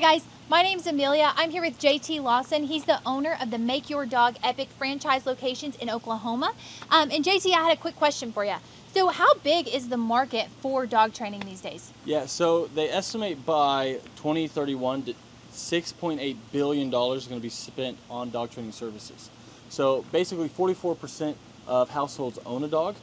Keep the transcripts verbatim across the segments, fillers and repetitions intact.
Hi guys, my name's Amelia. I'm here with J T Lawson. He's the owner of the Make Your Dog Epic franchise locations in Oklahoma. Um, and J T, I had a quick question for you. So how big is the market for dog training these days? Yeah, so they estimate by twenty thirty-one to six point eight billion dollars is going to be spent on dog training services. So basically forty-four percent of households own a dog,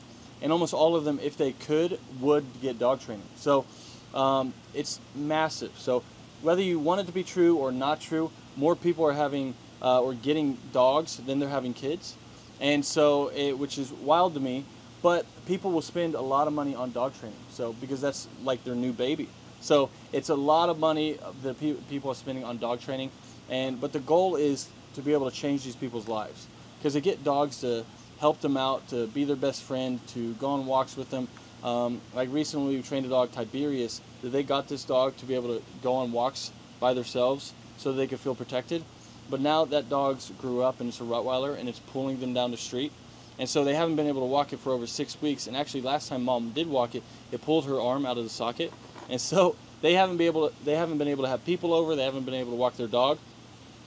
and almost all of them, if they could, would get dog training. So um, it's massive. So whether you want it to be true or not true, more people are having uh, or getting dogs than they're having kids. And so, it, which is wild to me, but people will spend a lot of money on dog training. So, because that's like their new baby. So it's a lot of money that pe people are spending on dog training, and but the goal is to be able to change these people's lives, because they get dogs to help them out, to be their best friend, to go on walks with them. Um, like recently we trained a dog, Tiberius, that they got this dog to be able to go on walks by themselves so they could feel protected. But now that dog's grew up and it's a Rottweiler and it's pulling them down the street. And so they haven't been able to walk it for over six weeks. And actually last time mom did walk it, it pulled her arm out of the socket. And so they haven't been able to, they haven't been able to have people over. They haven't been able to walk their dog.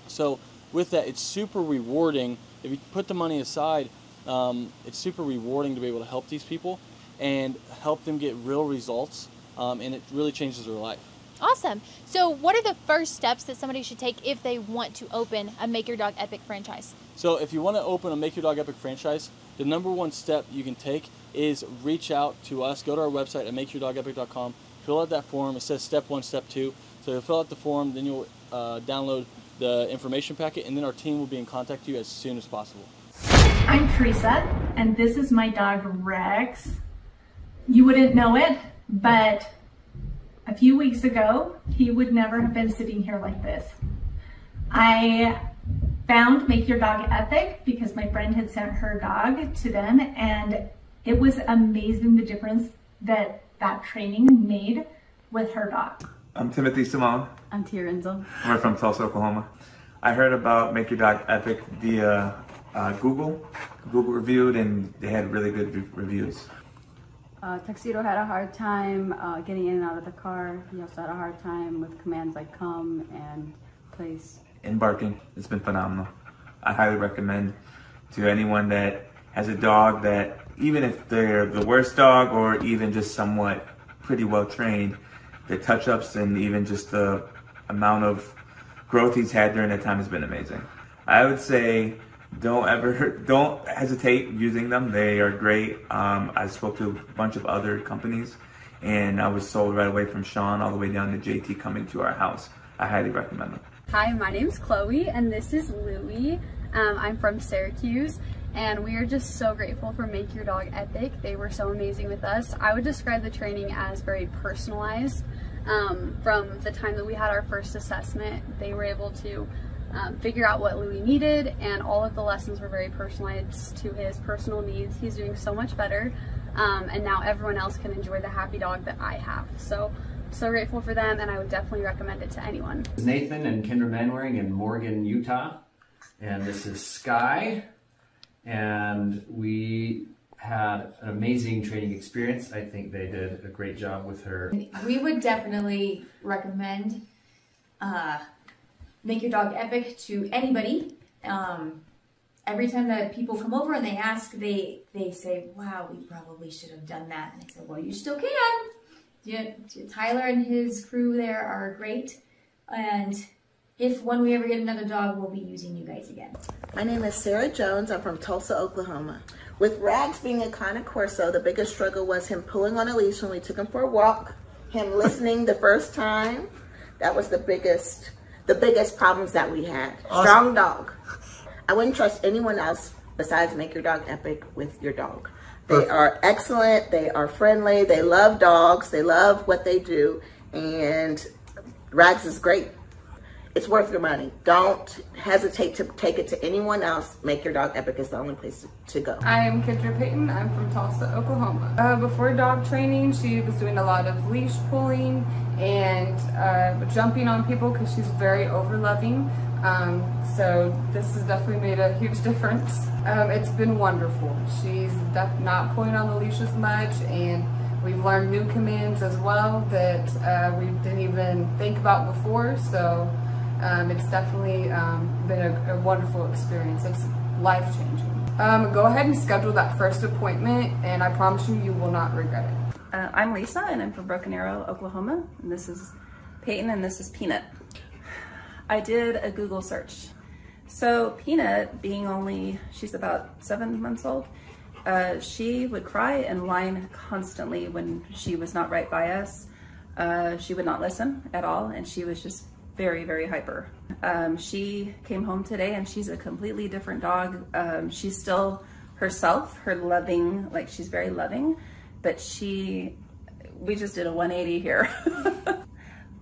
So with that, it's super rewarding. If you put the money aside, um, it's super rewarding to be able to help these people and help them get real results. Um, and it really changes their life. Awesome. So what are the first steps that somebody should take if they want to open a Make Your Dog Epic franchise? So if you want to open a Make Your Dog Epic franchise, the number one step you can take is reach out to us. Go to our website at make your dog epic dot com. Fill out that form. It says step one, step two. So you'll fill out the form, then you'll uh, download the information packet, and then our team will be in contact with you as soon as possible. I'm Teresa, and this is my dog Rex. You wouldn't know it, but a few weeks ago, he would never have been sitting here like this. I found Make Your Dog Epic because my friend had sent her dog to them, and it was amazing the difference that that training made with her dog. I'm Timothy Simone. I'm Tia Renzel. We're from Tulsa, Oklahoma. I heard about Make Your Dog Epic via uh, Google. Google reviewed, and they had really good re reviews. Uh, Tuxedo had a hard time uh, getting in and out of the car. He also had a hard time with commands like come and place. And barking. It's been phenomenal. I highly recommend to anyone that has a dog that, even if they're the worst dog or even just somewhat pretty well trained, the touch-ups and even just the amount of growth he's had during that time has been amazing. I would say don't ever, don't hesitate using them. They are great. Um, I spoke to a bunch of other companies, and I was sold right away from Sean all the way down to J T coming to our house. I highly recommend them. Hi, my name's Chloe, and this is Louie. Um, I'm from Syracuse, and we are just so grateful for Make Your Dog Epic. They were so amazing with us. I would describe the training as very personalized. Um, from the time that we had our first assessment, they were able to um, figure out what Louie needed, and all of the lessons were very personalized to his personal needs. He's doing so much better, um, and now everyone else can enjoy the happy dog that I have. So, so grateful for them, and I would definitely recommend it to anyone. This is Nathan and Jennifer Manwaring in Morgan, Utah, and this is Skye. And we had an amazing training experience. I think they did a great job with her. We would definitely recommend uh, Make Your Dog Epic to anybody. Um, every time that people come over and they ask, they, they say, wow, we probably should have done that. And I said, well, you still can. You, Tyler and his crew there are great. And if when we ever get another dog, we'll be using you guys again. My name is Sarah Jones. I'm from Tulsa, Oklahoma. With Rags being a kind of Corso, the biggest struggle was him pulling on a leash when we took him for a walk, him listening the first time. That was the biggest, the biggest problems that we had. Awesome. Strong dog. I wouldn't trust anyone else besides Make Your Dog Epic with your dog. They are excellent. They are friendly. They love dogs. They love what they do. And Rags is great. It's worth your money. Don't hesitate to take it to anyone else. Make Your Dog Epic is the only place to go. I am Kendra Payton. I'm from Tulsa, Oklahoma. Uh, before dog training, she was doing a lot of leash pulling and uh, jumping on people because she's very overloving. Um, so this has definitely made a huge difference. Um, it's been wonderful. She's not pulling on the leash as much, and We've learned new commands as well that uh, we didn't even think about before, so um, it's definitely um, been a, a wonderful experience. It's life-changing. Um, go ahead and schedule that first appointment, and I promise you, you will not regret it. Uh, I'm Lisa, and I'm from Broken Arrow, Oklahoma, and this is Peyton, and this is Peanut. I did a Google search. So Peanut, being only, she's about seven months old, uh, she would cry and whine constantly when she was not right by us. Uh, she would not listen at all, and she was just very, very hyper. Um, she came home today and she's a completely different dog. Um, she's still herself, her loving, like she's very loving, but she, we just did a one eighty here.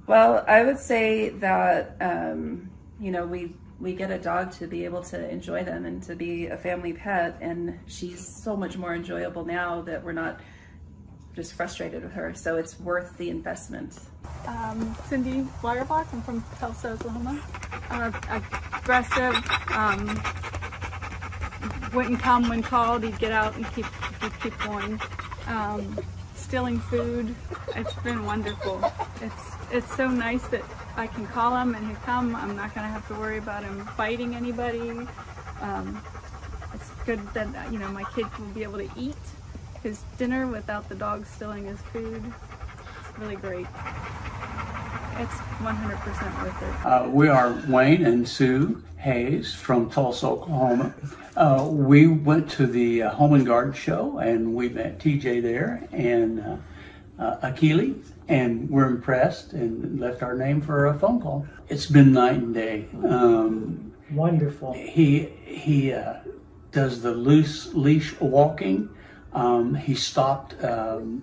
Well, I would say that, um, you know, we, we get a dog to be able to enjoy them and to be a family pet, and she's so much more enjoyable now that we're not just frustrated with her, so it's worth the investment. Um, Cindy Wirebach, I'm from Tulsa, Oklahoma. I'm uh, aggressive, um, wouldn't come when called, he'd get out and keep, he'd keep going. Um, stealing food, it's been wonderful. It's, it's so nice that I can call him and he'll come. I'm not gonna have to worry about him biting anybody. Um, it's good that, you know, my kid will be able to eat his dinner without the dog stealing his food. It's really great. It's one hundred percent worth it. Uh, we are Wayne and Sue Hayes from Tulsa, Oklahoma. Uh, we went to the uh, Home and Garden Show and we met T J there and uh, uh, Akili, and we're impressed and left our name for a phone call. It's been night and day. Um, Wonderful. He, he uh, does the loose leash walking. Um, he stopped um,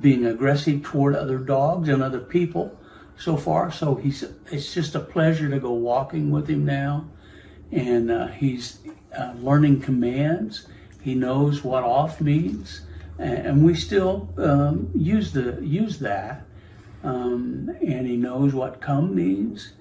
being aggressive toward other dogs and other people so far. So he's, it's just a pleasure to go walking with him now. And uh, he's uh, learning commands. He knows what off means. And, and we still um, use, the, use that. Um, and he knows what come means.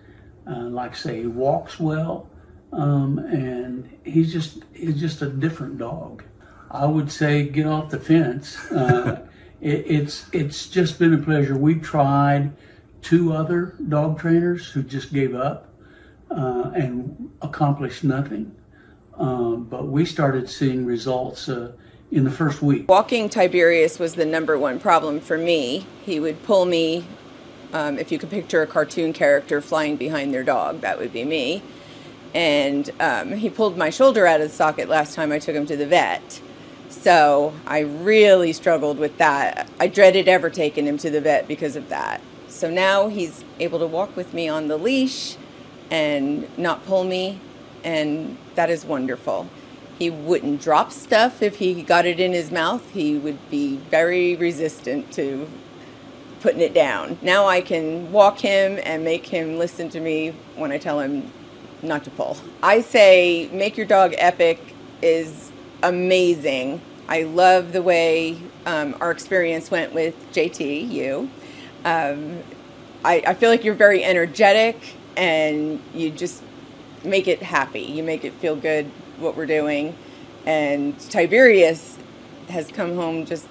Uh, like I say, he walks well. Um, and he's just, he's just a different dog. I would say get off the fence. Uh, it, it's it's just been a pleasure. We tried two other dog trainers who just gave up uh, and accomplished nothing. Um, but we started seeing results uh, in the first week. Walking Tiberius was the number one problem for me. He would pull me, um, if you could picture a cartoon character flying behind their dog, that would be me. And um, he pulled my shoulder out of the socket last time I took him to the vet. So I really struggled with that. I dreaded ever taking him to the vet because of that. So now he's able to walk with me on the leash and not pull me, and that is wonderful. He wouldn't drop stuff if he got it in his mouth. He would be very resistant to putting it down. Now I can walk him and make him listen to me when I tell him not to pull. I say Make Your Dog Epic is amazing. I love the way um, our experience went with J T, you. Um, I, I feel like you're very energetic and you just make it happy. You make it feel good what we're doing. And Tiberius has come home just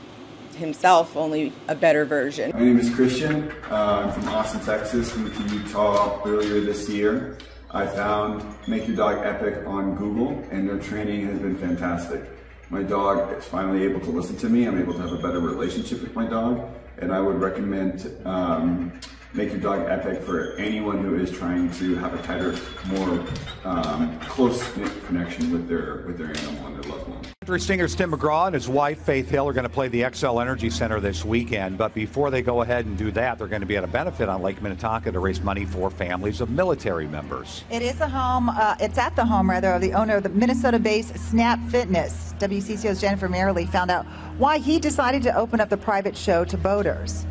himself, only a better version. My name is Christian. Uh, I'm from Austin, Texas. Moved to Utah earlier this year. I found Make Your Dog Epic on Google, and their training has been fantastic. My dog is finally able to listen to me. I'm able to have a better relationship with my dog, and I would recommend um, Make Your Dog Epic for anyone who is trying to have a tighter, more um, close-knit connection with their with their animal and their loved one. Singers Tim McGraw and his wife Faith Hill are going to play the X L Energy Center this weekend, but before they go ahead and do that, they're going to be at a benefit on Lake Minnetonka to raise money for families of military members. It is a home, uh, it's at the home rather of the owner of the Minnesota-based Snap Fitness. W C C O's Jennifer Merrilee found out why he decided to open up the private show to boaters.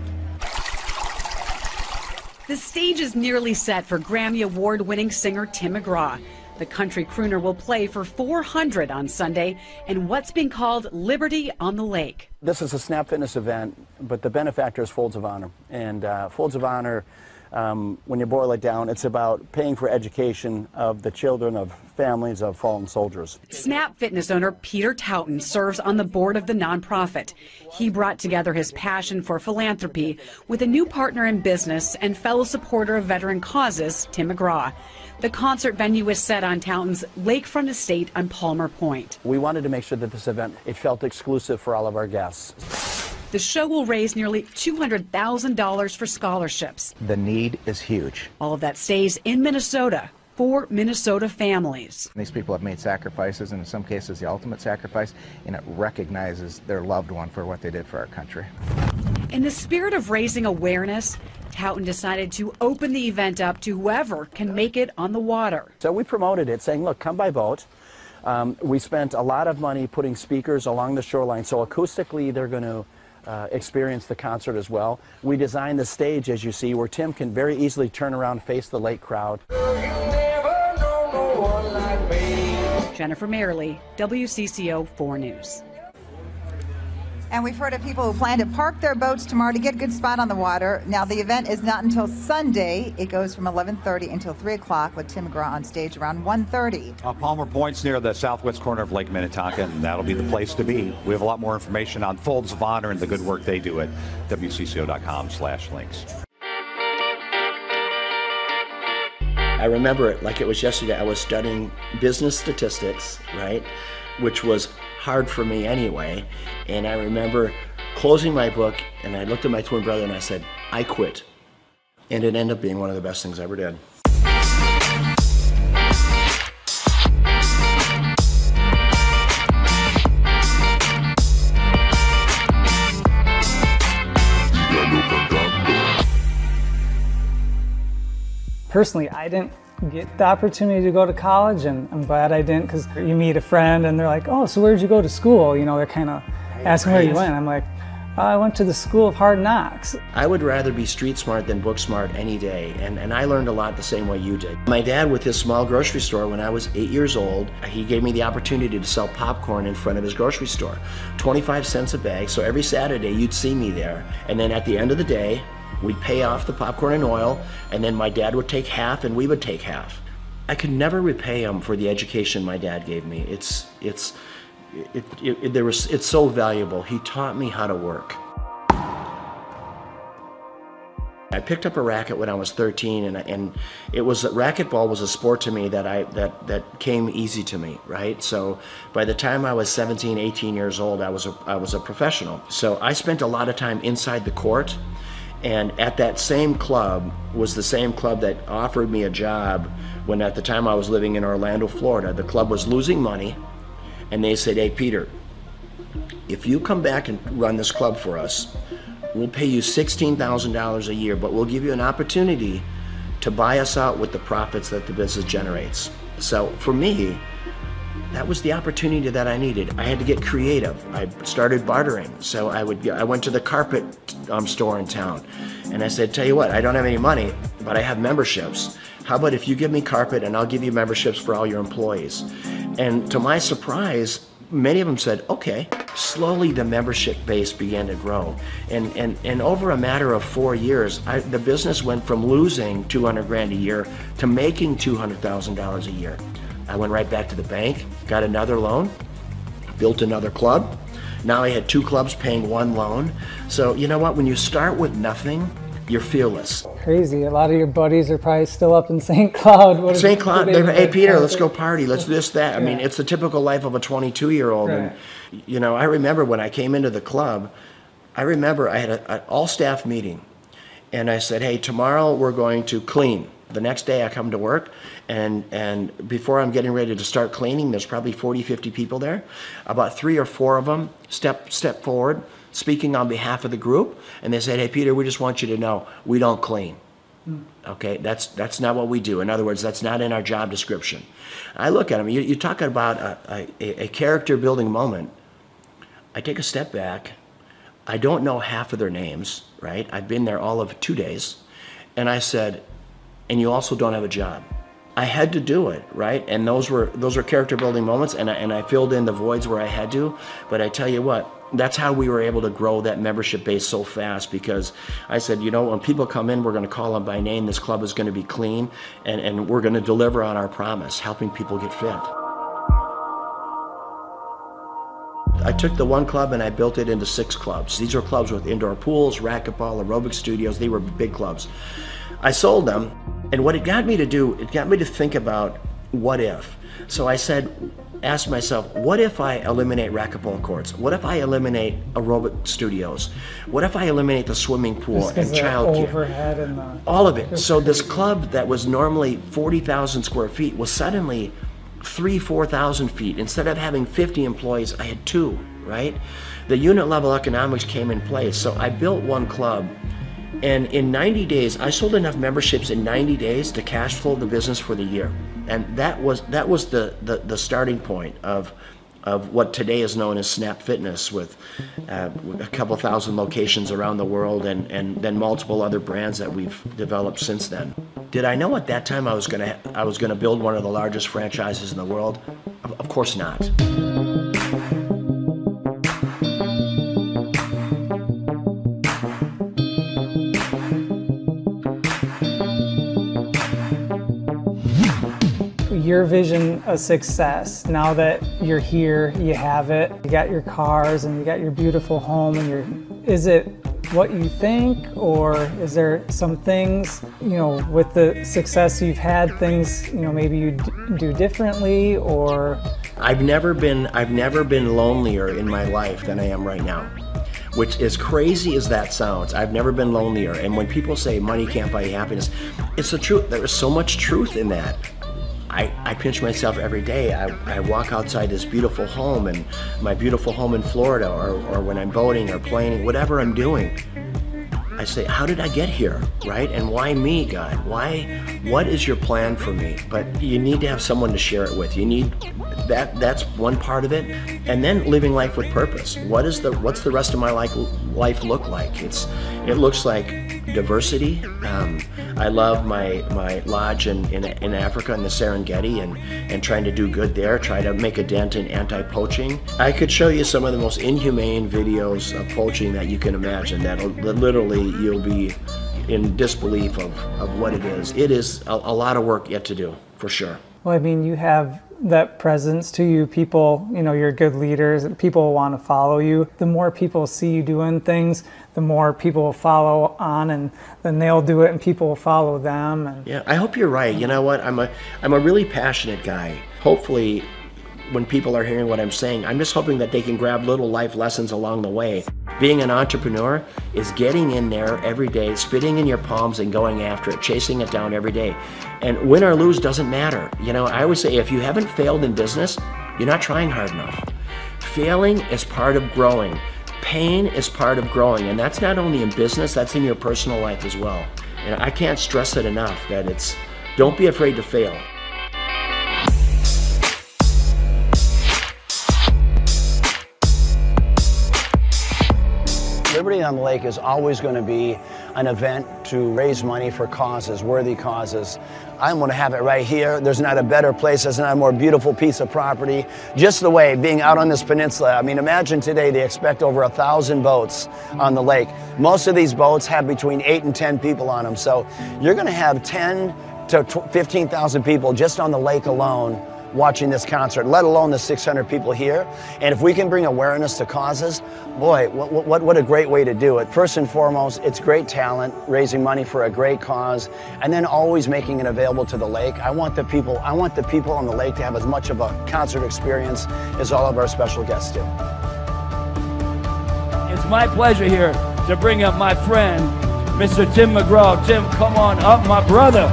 The stage is nearly set for Grammy Award-winning singer Tim McGraw. The country crooner will play for four hundred on Sunday in what's being called Liberty on the Lake. This is a Snap Fitness event, but the benefactor is Folds of Honor. And uh, Folds of Honor um, when you boil it down, it's about paying for education of the children of families of fallen soldiers. Snap Fitness owner Peter Towton serves on the board of the nonprofit. He brought together his passion for philanthropy with a new partner in business and fellow supporter of veteran causes, Tim McGraw. The concert venue was set on Towton's lakefront estate on Palmer Point. We wanted to make sure that this event, it felt exclusive for all of our guests. The show will raise nearly two hundred thousand dollars for scholarships. The need is huge. All of that stays in Minnesota for Minnesota families. These people have made sacrifices, and in some cases the ultimate sacrifice, and it recognizes their loved one for what they did for our country. In the spirit of raising awareness, Towton decided to open the event up to whoever can make it on the water. So we promoted it, saying, look, come by boat. Um, we spent a lot of money putting speakers along the shoreline, so acoustically they're going to uh, experience the concert as well. We designed the stage, as you see, where Tim can very easily turn around, face the lake crowd. Jennifer Merrilee, W C C O four News. And we've heard of people who plan to park their boats tomorrow to get a good spot on the water. Now, the event is not until Sunday. It goes from eleven thirty until three o'clock with Tim McGraw on stage around one thirty. Uh, Palmer Point's near the southwest corner of Lake Minnetonka, and that'll be the place to be. We have a lot more information on Folds of Honor and the good work they do at W C C O dot com slash links. I remember it like it was yesterday. I was studying business statistics, right, which was hard for me anyway, and I remember closing my book and I looked at my twin brother and I said, I quit. And it ended up being one of the best things I ever did. Personally, I didn't get the opportunity to go to college, and I'm glad I didn't, because you meet a friend and they're like, oh, so where'd you go to school? You know, they're kind of asking where you went. I'm like, oh, I went to the School of Hard Knocks. I would rather be street smart than book smart any day, and, and I learned a lot the same way you did. My dad, with his small grocery store when I was eight years old, he gave me the opportunity to sell popcorn in front of his grocery store. twenty-five cents a bag, so every Saturday you'd see me there, and then at the end of the day, we'd pay off the popcorn and oil, and then my dad would take half and we would take half. I could never repay him for the education my dad gave me. It's, it's, it, it, it, there was, it's so valuable. He taught me how to work. I picked up a racket when I was thirteen, and, and it was, racquetball was a sport to me that, I, that, that came easy to me, right? So by the time I was seventeen, eighteen years old, I was a, I was a professional. So I spent a lot of time inside the court. And at that same club was the same club that offered me a job when at the time I was living in Orlando, Florida. The club was losing money, and they said, hey, Peter, if you come back and run this club for us, we'll pay you sixteen thousand dollars a year, but we'll give you an opportunity to buy us out with the profits that the business generates. So for me, that was the opportunity that I needed. I had to get creative. I started bartering. So I would, I went to the carpet um, store in town, and I said, tell you what, I don't have any money, but I have memberships. How about if you give me carpet and I'll give you memberships for all your employees? And to my surprise, many of them said, okay. Slowly the membership base began to grow. And, and, and over a matter of four years, I, the business went from losing two hundred grand a year to making two hundred thousand dollars a year. I went right back to the bank, got another loan, built another club. Now I had two clubs paying one loan. So you know what, when you start with nothing, you're fearless. Crazy, a lot of your buddies are probably still up in Saint Cloud. Saint Cloud, they, hey Peter, let's go party, let's do this, that. I mean, it's the typical life of a twenty-two year old. Right. And you know, I remember when I came into the club, I remember I had an all staff meeting and I said, hey, tomorrow we're going to clean. The next day I come to work, and, and before I'm getting ready to start cleaning, there's probably forty, fifty people there. About three or four of them step, step forward, speaking on behalf of the group, and they said, hey, Peter, we just want you to know, we don't clean. Okay, that's, that's not what we do. In other words, that's not in our job description. I look at them, you, you talk about a, a, a character building moment. I take a step back. I don't know half of their names, right? I've been there all of two days, and I said, and you also don't have a job. I had to do it, right? And those were those were character building moments, and I, and I filled in the voids where I had to. But I tell you what, that's how we were able to grow that membership base so fast, because I said, you know, when people come in, we're going to call them by name. This club is going to be clean, and, and we're going to deliver on our promise, helping people get fit. I took the one club and I built it into six clubs. These were clubs with indoor pools, racquetball, aerobic studios. They were big clubs. I sold them, and what it got me to do, it got me to think about what if. So I said, asked myself, what if I eliminate racquetball courts? What if I eliminate aerobic studios? What if I eliminate the swimming pool and childcare? All of it. So this club that was normally forty thousand square feet was suddenly three, four thousand feet. Instead of having fifty employees, I had two, right? The unit level economics came in place. So I built one club, and in ninety days, I sold enough memberships in ninety days to cash flow the business for the year. And that was that was the, the, the starting point of of what today is known as Snap Fitness, with uh, a couple thousand locations around the world, and, and then multiple other brands that we've developed since then. Did I know at that time I was gonna I was gonna build one of the largest franchises in the world? Of, of course not. Your vision of success, now that you're here, you have it, you got your cars and you got your beautiful home and your, is it what you think, or is there some things, you know, with the success you've had, things, you know, maybe you do differently? Or I've never been I've never been lonelier in my life than I am right now, which, as crazy as that sounds, I've never been lonelier. And when people say money can't buy happiness, it's the truth. There is so much truth in that. I, I pinch myself every day. I, I walk outside this beautiful home, and my beautiful home in Florida, or, or when I'm boating or playing, whatever I'm doing, I say, how did I get here, right? And why me, God? Why? What is your plan for me? But you need to have someone to share it with. You need that. That's one part of it. And then living life with purpose. What is the, what's the rest of my life, life look like? It's, it looks like diversity. Um, I love my my lodge in, in, in Africa, in the Serengeti, and, and trying to do good there, try to make a dent in anti-poaching. I could show you some of the most inhumane videos of poaching that you can imagine, that'll, that literally you'll be in disbelief of, of what it is. It is a, a lot of work yet to do, for sure. Well, I mean, you have that presence to you. People, you know, you're good leaders, people want to follow you. The more people see you doing things, the more people will follow on, and then they'll do it and people will follow them. And yeah, I hope you're right. You know what? I'm a I'm a really passionate guy. Hopefully when people are hearing what I'm saying, I'm just hoping that they can grab little life lessons along the way. Being an entrepreneur is getting in there every day, spitting in your palms and going after it, chasing it down every day. And win or lose doesn't matter. You know, I always say, if you haven't failed in business, you're not trying hard enough. Failing is part of growing. Pain is part of growing. And that's not only in business, that's in your personal life as well. And I can't stress it enough that it's, don't be afraid to fail. Liberty on the Lake is always going to be an event to raise money for causes, worthy causes. I'm going to have it right here. There's not a better place. There's not a more beautiful piece of property. Just the way, being out on this peninsula, I mean, imagine today they expect over a thousand boats on the lake. Most of these boats have between eight and ten people on them. So you're going to have ten to fifteen thousand people just on the lake alone watching this concert, let alone the six hundred people here. And if we can bring awareness to causes, boy, what, what, what a great way to do it. First and foremost, it's great talent, raising money for a great cause, and then always making it available to the lake. I want the people, I want the people on the lake to have as much of a concert experience as all of our special guests do. It's my pleasure here to bring up my friend, Mister Tim McGraw. Tim, come on up, my brother.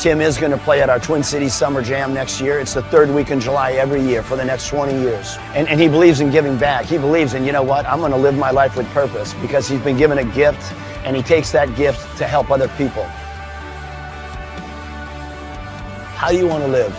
Tim is going to play at our Twin Cities Summer Jam next year. It's the third week in July every year for the next twenty years. And, and he believes in giving back. He believes in, you know what, I'm going to live my life with purpose, because he's been given a gift, and he takes that gift to help other people. How do you want to live?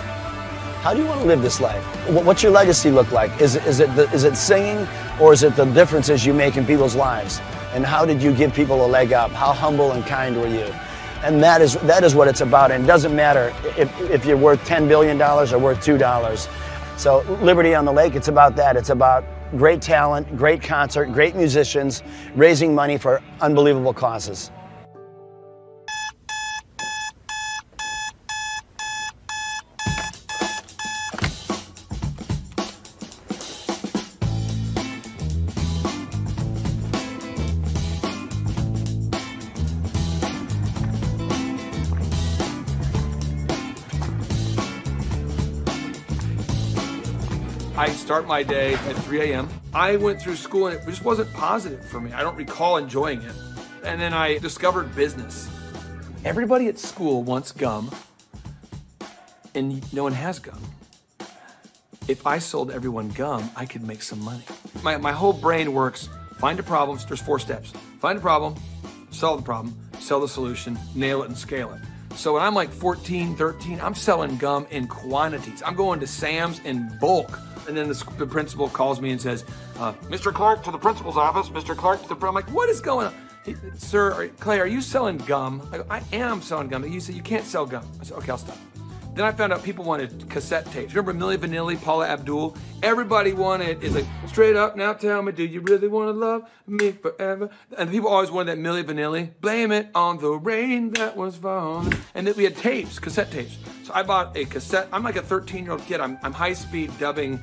How do you want to live this life? What's your legacy look like? Is, is, it, the, is it singing, or is it the differences you make in people's lives? And how did you give people a leg up? How humble and kind were you? And that is, that is what it's about. And it doesn't matter if, if you're worth ten billion dollars or worth two dollars. So Liberty on the Lake, it's about that. It's about great talent, great concert, great musicians, raising money for unbelievable causes. I start my day at three A M I went through school and it just wasn't positive for me. I don't recall enjoying it. And then I discovered business. Everybody at school wants gum, and no one has gum. If I sold everyone gum, I could make some money. My, my whole brain works, find a problem, there's four steps. Find a problem, solve the problem, sell the solution, nail it and scale it. So when I'm like fourteen, thirteen, I'm selling gum in quantities. I'm going to Sam's in bulk. And then the, the principal calls me and says, uh, Mister Clark to the principal's office, Mister Clark to the, I'm like, what is going on? He, Sir, are, Clay, are you selling gum? I go, I am selling gum. He said, you can't sell gum. I said, okay, I'll stop. Then I found out people wanted cassette tapes. Remember Milli Vanilli, Paula Abdul? Everybody wanted, it's like, straight up, now tell me, do you really wanna love me forever? And people always wanted that Milli Vanilli. Blame it on the rain that was falling. And then we had tapes, cassette tapes. So I bought a cassette, I'm like a thirteen-year-old kid, I'm, I'm high-speed dubbing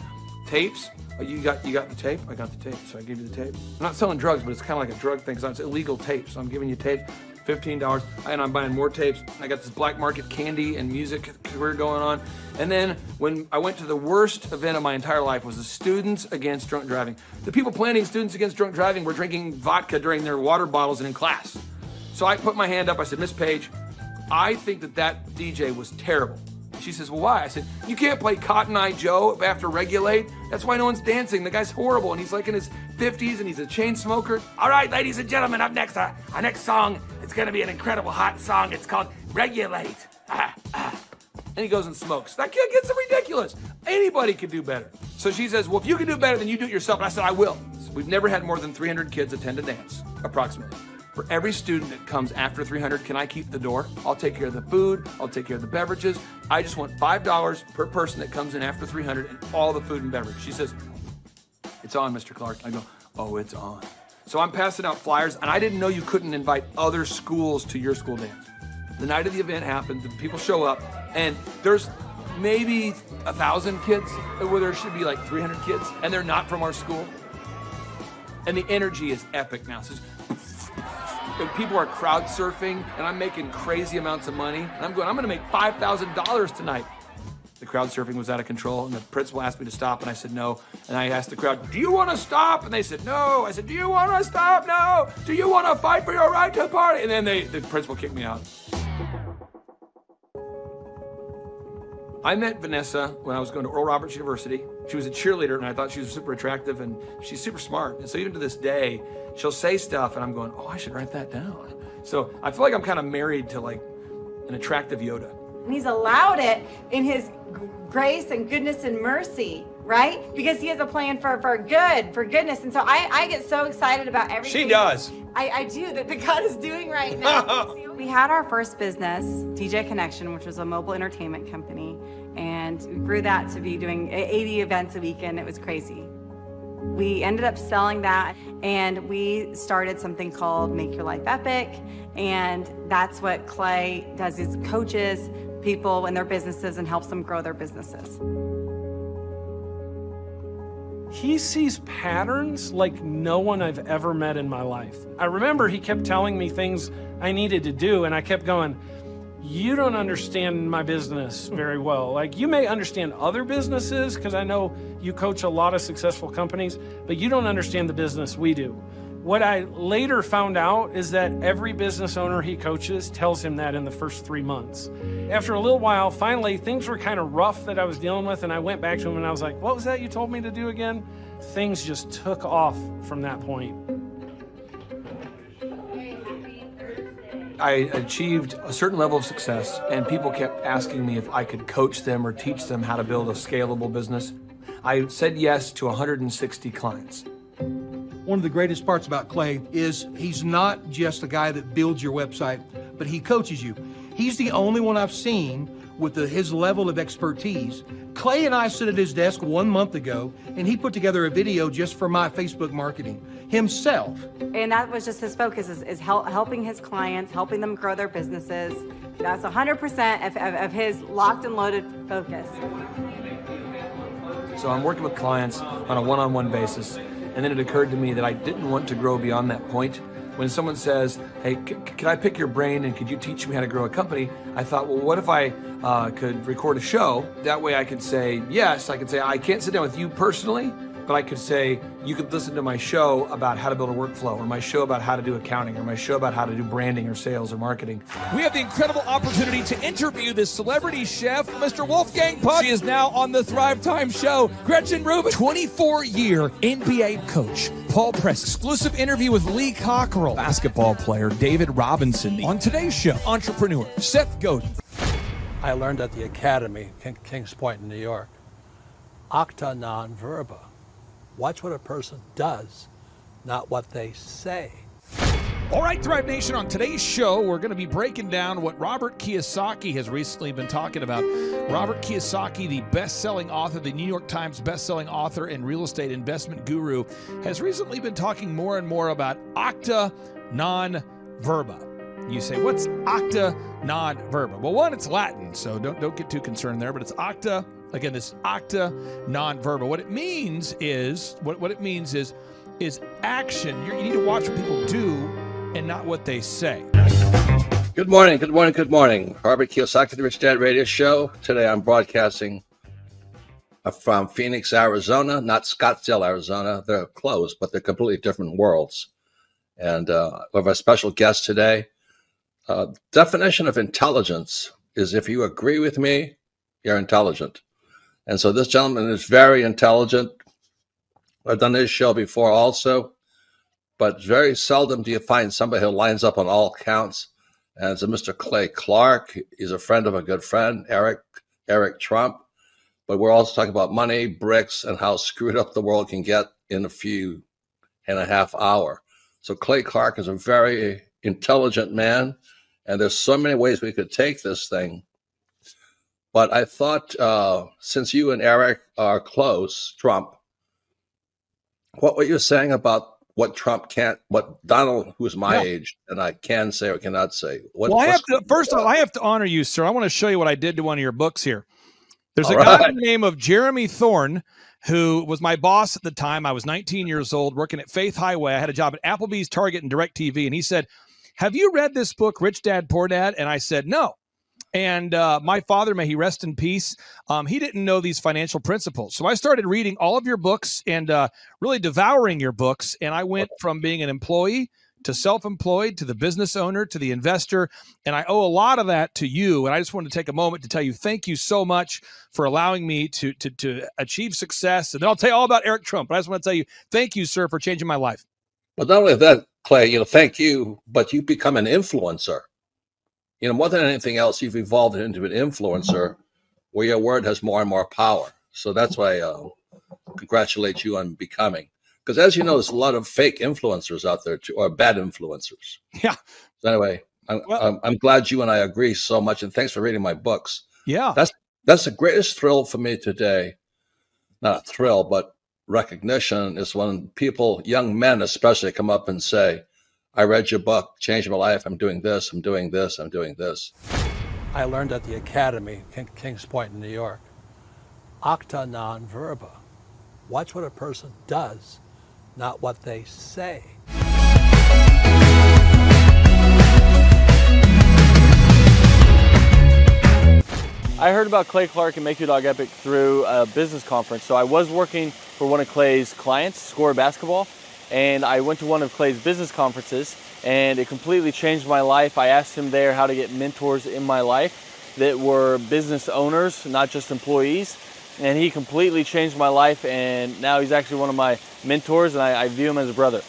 tapes. You got, you got the tape? I got the tape, so I gave you the tape. I'm not selling drugs, but it's kind of like a drug thing, because it's illegal tape, so I'm giving you tape, fifteen dollars, and I'm buying more tapes. I got this black market candy and music career going on. And then when I went to the worst event of my entire life was the Students Against Drunk Driving. The people planning Students Against Drunk Driving were drinking vodka during their water bottles and in class. So I put my hand up, I said, Miss Page, I think that that D J was terrible. She says, well, why? I said, you can't play Cotton Eye Joe after Regulate. That's why no one's dancing. The guy's horrible, and he's like in his fifties, and he's a chain smoker. All right, ladies and gentlemen, up next, uh, our next song, it's gonna be an incredible hot song. It's called Regulate. Ah, ah. And he goes and smokes. That kid gets ridiculous. Anybody could do better. So she says, well, if you can do better, then you do it yourself. And I said, I will. So we've never had more than three hundred kids attend a dance, approximately. For every student that comes after three hundred, can I keep the door? I'll take care of the food, I'll take care of the beverages. I just want five dollars per person that comes in after three hundred and all the food and beverage. She says, it's on, Mister Clark. I go, oh, it's on. So I'm passing out flyers, and I didn't know you couldn't invite other schools to your school dance. The night of the event happens, and people show up, and there's maybe a thousand kids, where there should be like three hundred kids, and they're not from our school. And the energy is epic now. So and people are crowd surfing, and I'm making crazy amounts of money. And I'm going, I'm gonna make five thousand dollars tonight. The crowd surfing was out of control, and the principal asked me to stop, and I said no. And I asked the crowd, do you wanna stop? And they said no. I said, do you wanna stop? No. Do you wanna fight for your right to party? And then they, the principal kicked me out. I met Vanessa when I was going to Oral Roberts University. She was a cheerleader, and I thought she was super attractive, and she's super smart. And so even to this day, she'll say stuff, and I'm going, oh, I should write that down. So I feel like I'm kind of married to like an attractive Yoda. And he's allowed it in his grace and goodness and mercy, right? Because he has a plan for, for good, for goodness. And so I, I get so excited about everything. She does. I, I do, that, that God is doing right now. We had our first business, D J Connection, which was a mobile entertainment company, and we grew that to be doing eighty events a weekend. It was crazy. We ended up selling that, and we started something called Make Your Life Epic, and that's what Clay does. He coaches people in their businesses and helps them grow their businesses. He sees patterns like no one I've ever met in my life. I remember he kept telling me things I needed to do, and I kept going, you don't understand my business very well. Like, you may understand other businesses, because I know you coach a lot of successful companies, but you don't understand the business we do. What I later found out is that every business owner he coaches tells him that in the first three months. After a little while, finally, things were kind of rough that I was dealing with, and I went back to him and I was like, what was that you told me to do again? Things just took off from that point. Happy Thursday. I achieved a certain level of success, and people kept asking me if I could coach them or teach them how to build a scalable business. I said yes to one hundred sixty clients. One of the greatest parts about Clay is he's not just a guy that builds your website, but he coaches you. He's the only one I've seen with the, his level of expertise. Clay and I sit at his desk one month ago, and he put together a video just for my Facebook marketing himself. And that was just his focus, is, is help, helping his clients, helping them grow their businesses. That's one hundred percent of, of, of his locked and loaded focus. So I'm working with clients on a one-on-one basis, and then it occurred to me that I didn't want to grow beyond that point. When someone says, hey, c can I pick your brain and could you teach me how to grow a company? I thought, well, what if I uh, could record a show? That way I could say, yes, I could say, I can't sit down with you personally, but I could say, you could listen to my show about how to build a workflow, or my show about how to do accounting, or my show about how to do branding or sales or marketing. We have the incredible opportunity to interview this celebrity chef, Mister Wolfgang Puck. She is now on the Thrive Time show. Gretchen Rubin, twenty-four year N B A coach. Paul Press, exclusive interview with Lee Cockrell, basketball player David Robinson. On today's show, entrepreneur Seth Godin. I learned at the Academy, King, Kings Point in New York, Acta non verba. Watch what a person does, not what they say. All right, Thrive Nation, on today's show, we're going to be breaking down what Robert Kiyosaki has recently been talking about. Robert Kiyosaki, the best-selling author, the New York Times best-selling author and real estate investment guru, has recently been talking more and more about acta non verba. You say, what's acta non verba? Well, one, it's Latin, so don't, don't get too concerned there, but it's acta, again, this acta non verba. What it means is, what, what it means is, is action. You're, you need to watch what people do and not what they say. Good morning, good morning, good morning. Robert Kiyosaki, the Rich Dad Radio Show. Today I'm broadcasting from Phoenix, Arizona, not Scottsdale, Arizona. They're close, but they're completely different worlds. And uh, we have a special guest today. Uh, definition of intelligence is if you agree with me, you're intelligent. And so this gentleman is very intelligent. I've done this show before also. But very seldom do you find somebody who lines up on all counts. And so Mister Clay Clark, he's a friend of a good friend, Eric, Eric Trump. But we're also talking about money, bricks, and how screwed up the world can get in a few and a half hour. So Clay Clark is a very intelligent man. And there's so many ways we could take this thing. But I thought, uh, since you and Eric are close, Trump, what were you saying about what Trump can't, what Donald, who's my yeah. age, and I can say or cannot say. What, well, I have to, first of all, I have to honor you, sir. I want to show you what I did to one of your books here. There's all a right. guy by the name of Jeremy Thorne, who was my boss at the time. I was nineteen years old, working at Faith Highway. I had a job at Applebee's, Target, and DirecTV. And he said, have you read this book, Rich Dad, Poor Dad? And I said, no. And uh, my father, may he rest in peace, um, he didn't know these financial principles. So I started reading all of your books and uh, really devouring your books. And I went from being an employee to self-employed to the business owner to the investor. And I owe a lot of that to you. And I just wanted to take a moment to tell you thank you so much for allowing me to, to, to achieve success. And then I'll tell you all about Eric Trump. But I just want to tell you thank you, sir, for changing my life. Well, not only that, Clay, you know, thank you, but you become an influencer. You know, more than anything else, you've evolved into an influencer where your word has more and more power. So that's why I uh, congratulate you on becoming. Because as you know, there's a lot of fake influencers out there, too, or bad influencers. Yeah. So anyway, I'm, well, I'm, I'm glad you and I agree so much. And thanks for reading my books. Yeah. That's, that's the greatest thrill for me today. Not a thrill, but recognition is when people, young men especially, come up and say, I read your book, changed my life. I'm doing this, I'm doing this, I'm doing this. I learned at the Academy, King, Kings Point in New York, acta non verba. Watch what a person does, not what they say. I heard about Clay Clark and Make Your Dog Epic through a business conference. So I was working for one of Clay's clients, Score Basketball. And I went to one of Clay's business conferences, and it completely changed my life. I asked him there how to get mentors in my life that were business owners, not just employees. And he completely changed my life, and now he's actually one of my mentors, and I, I view him as a brother.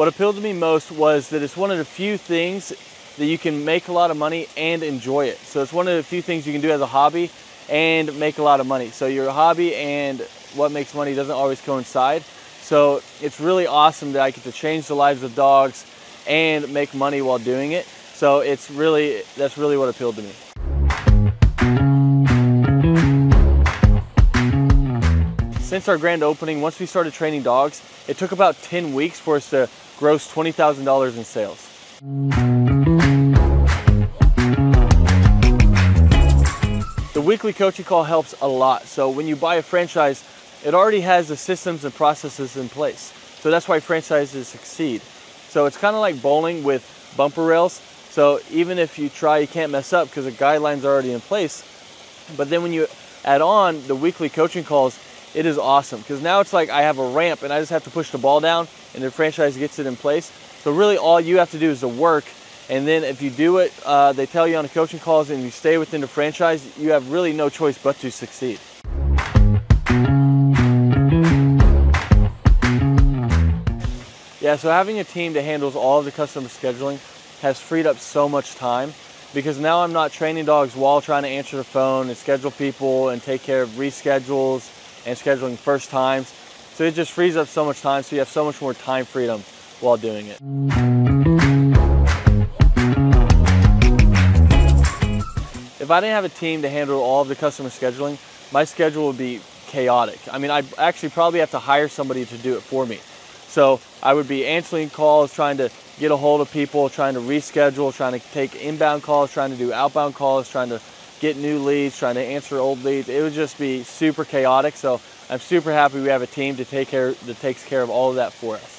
What appealed to me most was that it's one of the few things that you can make a lot of money and enjoy it. So it's one of the few things you can do as a hobby and make a lot of money. So your hobby and what makes money doesn't always coincide. So it's really awesome that I get to change the lives of dogs and make money while doing it. So it's really, that's really what appealed to me. Since our grand opening, once we started training dogs, it took about ten weeks for us to gross twenty thousand dollars in sales. The weekly coaching call helps a lot. So when you buy a franchise, it already has the systems and processes in place. So that's why franchises succeed. So it's kind of like bowling with bumper rails. So even if you try, you can't mess up because the guidelines are already in place. But then when you add on the weekly coaching calls, it is awesome because now it's like I have a ramp and I just have to push the ball down and the franchise gets it in place. So really all you have to do is the work, and then if you do it, uh, they tell you on the coaching calls and you stay within the franchise, you have really no choice but to succeed. Yeah, so having a team that handles all of the customer scheduling has freed up so much time because now I'm not training dogs while trying to answer the phone and schedule people and take care of reschedules and scheduling first times. So it just frees up so much time, so you have so much more time freedom while doing it. If I didn't have a team to handle all of the customer scheduling, my schedule would be chaotic. I mean, I'd actually probably have to hire somebody to do it for me. So I would be answering calls, trying to get a hold of people, trying to reschedule, trying to take inbound calls, trying to do outbound calls, trying to get new leads, trying to answer old leads. It would just be super chaotic. So I'm super happy we have a team to take care, that takes care of all of that for us.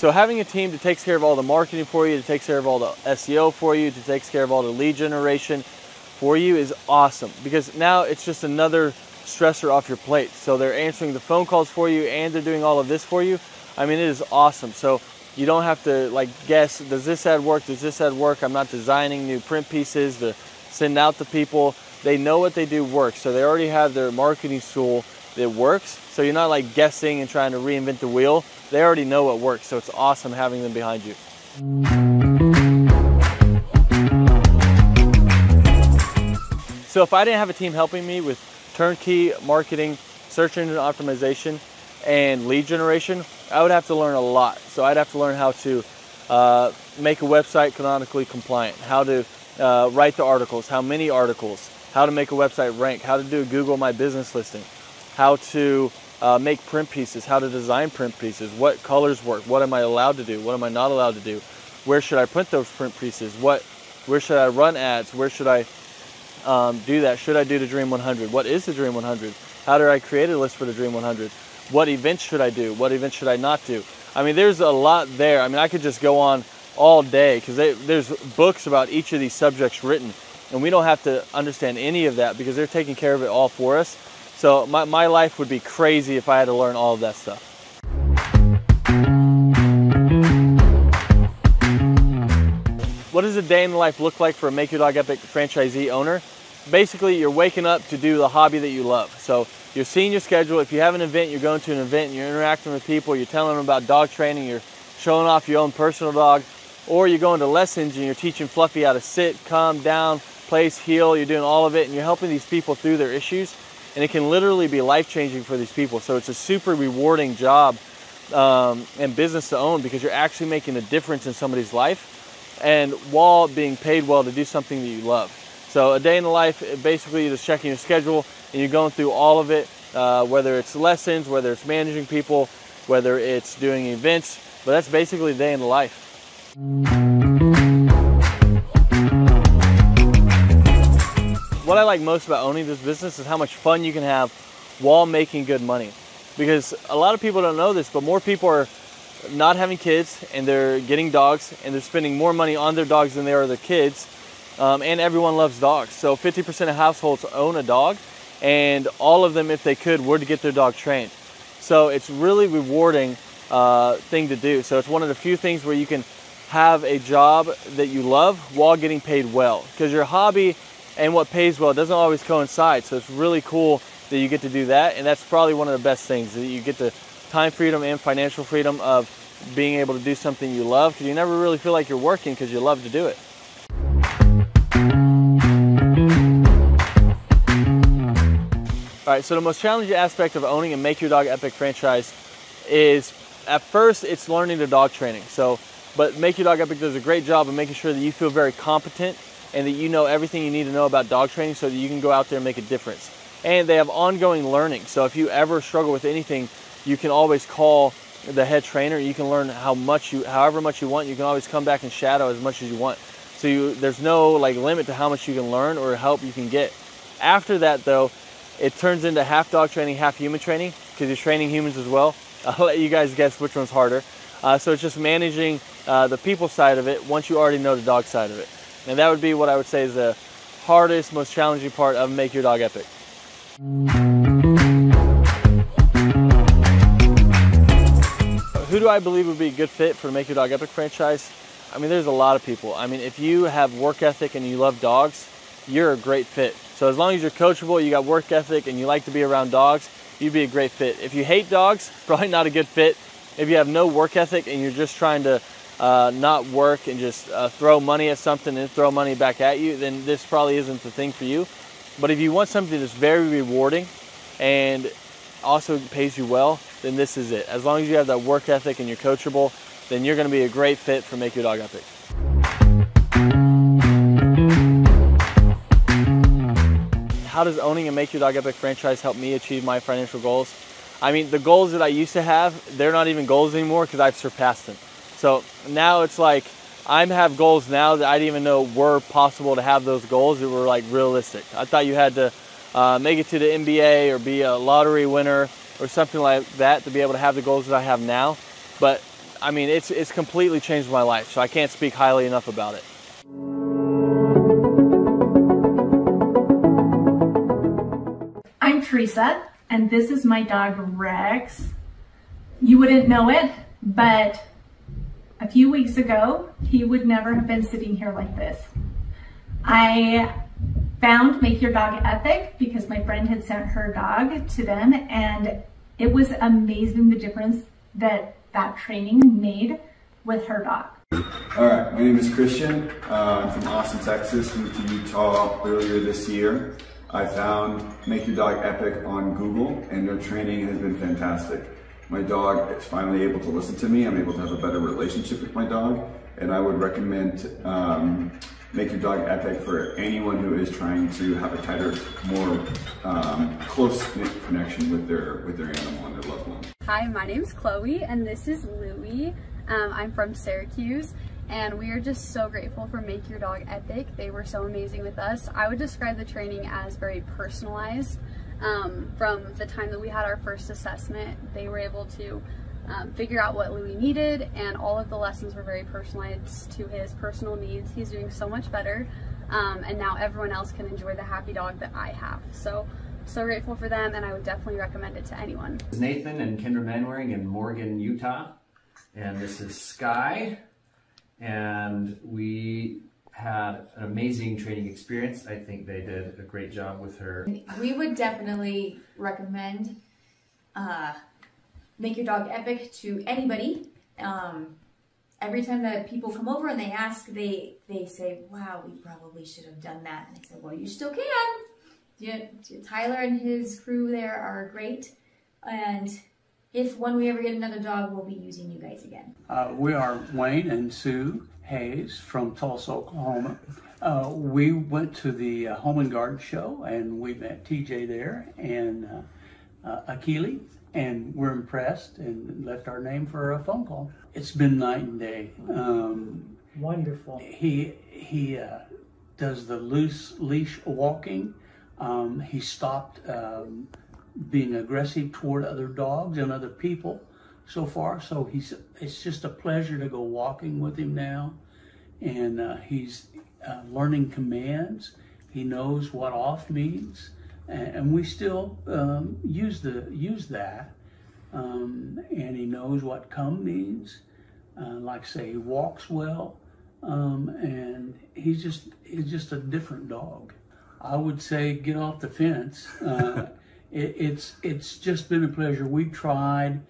So having a team that takes care of all the marketing for you, that takes care of all the S E O for you, that takes care of all the lead generation for you is awesome because now it's just another stressor off your plate. So they're answering the phone calls for you and they're doing all of this for you. I mean, it is awesome. So you don't have to like guess, does this ad work? Does this ad work? I'm not designing new print pieces to send out to people. They know what they do works. So they already have their marketing tool that works. So you're not like guessing and trying to reinvent the wheel. They already know what works. So it's awesome having them behind you. So if I didn't have a team helping me with turnkey marketing, search engine optimization, and lead generation, I would have to learn a lot. So I'd have to learn how to uh, make a website canonically compliant, how to uh, write the articles, how many articles, how to make a website rank, how to do a Google My Business listing, how to uh, make print pieces, how to design print pieces, what colors work, what am I allowed to do, what am I not allowed to do, where should I print those print pieces, what, where should I run ads, where should I um, do that, should I do the Dream one hundred, what is the Dream one hundred, how do I create a list for the Dream one hundred, what events should I do? What events should I not do? I mean, there's a lot there. I mean, I could just go on all day because there's books about each of these subjects written, and we don't have to understand any of that because they're taking care of it all for us. So my, my life would be crazy if I had to learn all of that stuff. What does a day in the life look like for a Make Your Dog Epic franchisee owner? Basically, you're waking up to do the hobby that you love. So you're seeing your schedule. If you have an event, you're going to an event and you're interacting with people, you're telling them about dog training, you're showing off your own personal dog, or you're going to lessons and you're teaching Fluffy how to sit, calm down, place, heel, you're doing all of it, and you're helping these people through their issues. And it can literally be life-changing for these people. So it's a super rewarding job um, and business to own because you're actually making a difference in somebody's life and while being paid well to do something that you love. So a day in the life, basically you're just checking your schedule and you're going through all of it, uh, whether it's lessons, whether it's managing people, whether it's doing events, but that's basically a day in the life. What I like most about owning this business is how much fun you can have while making good money. Because a lot of people don't know this, but more people are not having kids and they're getting dogs and they're spending more money on their dogs than they are their kids. Um, and everyone loves dogs. So fifty percent of households own a dog, and all of them, if they could, were to get their dog trained. So it's really rewarding uh, thing to do. So it's one of the few things where you can have a job that you love while getting paid well, because your hobby and what pays well doesn't always coincide. So it's really cool that you get to do that, and that's probably one of the best things, that you get the time freedom and financial freedom of being able to do something you love, because you never really feel like you're working because you love to do it. All right, so the most challenging aspect of owning a Make Your Dog Epic franchise is, at first, it's learning the dog training. So, but Make Your Dog Epic does a great job of making sure that you feel very competent and that you know everything you need to know about dog training so that you can go out there and make a difference. And they have ongoing learning. So if you ever struggle with anything, you can always call the head trainer. You can learn how much you, however much you want. You can always come back and shadow as much as you want. So you, there's no like limit to how much you can learn or help you can get. After that, though, it turns into half dog training, half human training, because you're training humans as well. I'll let you guys guess which one's harder. Uh, so it's just managing uh, the people side of it once you already know the dog side of it. And that would be what I would say is the hardest, most challenging part of Make Your Dog Epic. Who do I believe would be a good fit for the Make Your Dog Epic franchise? I mean, there's a lot of people. I mean, if you have work ethic and you love dogs, you're a great fit. So as long as you're coachable, you got work ethic, and you like to be around dogs, you'd be a great fit. If you hate dogs, probably not a good fit. If you have no work ethic and you're just trying to uh, not work and just uh, throw money at something and throw money back at you, then this probably isn't the thing for you. But if you want something that's very rewarding and also pays you well, then this is it. As long as you have that work ethic and you're coachable, then you're gonna be a great fit for Make Your Dog Epic. How does owning a Make Your Dog Epic franchise help me achieve my financial goals? I mean, the goals that I used to have, they're not even goals anymore because I've surpassed them. So now it's like, I have goals now that I didn't even know were possible to have those goals that were like realistic. I thought you had to uh, make it to the N B A or be a lottery winner or something like that to be able to have the goals that I have now. But I mean, it's, it's completely changed my life, so I can't speak highly enough about it. I'm Teresa, and this is my dog, Rex. You wouldn't know it, but a few weeks ago, he would never have been sitting here like this. I found Make Your Dog Epic because my friend had sent her dog to them, and it was amazing the difference that that training made with her dog. All right, my name is Christian. Uh, I'm from Austin, Texas, moved to Utah earlier this year. I found Make Your Dog Epic on Google, and their training has been fantastic. My dog is finally able to listen to me. I'm able to have a better relationship with my dog, and I would recommend um, Make Your Dog Epic for anyone who is trying to have a tighter, more um, close-knit connection with their, with their animal and their loved one. Hi, my name is Chloe, and this is Louie. Um, I'm from Syracuse. And we are just so grateful for Make Your Dog Epic. They were so amazing with us. I would describe the training as very personalized. Um, from the time that we had our first assessment, they were able to um, figure out what Louie needed, and all of the lessons were very personalized to his personal needs. He's doing so much better, um, and now everyone else can enjoy the happy dog that I have. So, so grateful for them, and I would definitely recommend it to anyone. This is Nathan and Jennifer Manwaring in Morgan, Utah, and this is Skye. And we had an amazing training experience. I think they did a great job with her. We would definitely recommend uh, Make Your Dog Epic to anybody. Um, every time that people come over and they ask, they, they say, wow, we probably should have done that. And I said, well, you still can. You, Tyler and his crew there are great. And if when we ever get another dog, we'll be using you guys again. Uh, we are Wayne and Sue Hayes from Tulsa, Oklahoma. Uh, we went to the uh, Home and Garden Show, and we met T J there and uh, uh, Akili, and we're impressed and left our name for a phone call. It's been night and day. Um, Wonderful. He, he uh, does the loose leash walking. Um, he stopped Um, being aggressive toward other dogs and other people so far. So he's, it's just a pleasure to go walking with him now. And uh, he's uh, learning commands. He knows what off means. And, and we still um, use, the, use that. Um, and he knows what come means. Uh, like say, he walks well. Um, and he's just, he's just a different dog. I would say get off the fence. Uh, it, it's it's just been a pleasure. We tried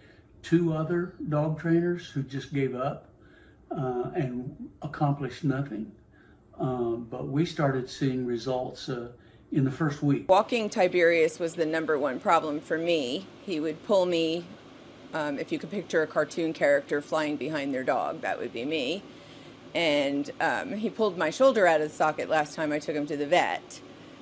two other dog trainers who just gave up uh, and accomplished nothing. Um, but we started seeing results uh, in the first week. Walking Tiberius was the number one problem for me. He would pull me, um, if you could picture a cartoon character flying behind their dog, that would be me. And um, he pulled my shoulder out of the socket last time I took him to the vet.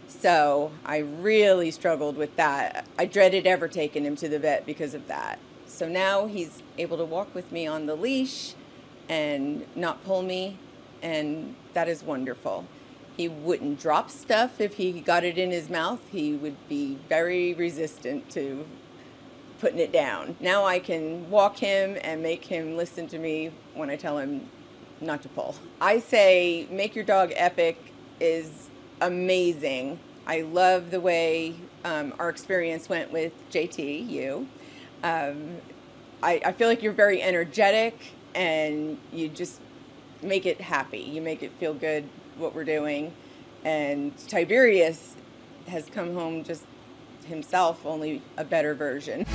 So I really struggled with that. I dreaded ever taking him to the vet because of that. So now he's able to walk with me on the leash and not pull me, and that is wonderful. He wouldn't drop stuff if he got it in his mouth. He would be very resistant to putting it down. Now I can walk him and make him listen to me when I tell him not to pull. I say Make Your Dog Epic is amazing. I love the way um, our experience went with J T, you. Um, I, I feel like you're very energetic and you just make it happy. You make it feel good what we're doing. And Tiberius has come home just himself, only a better version.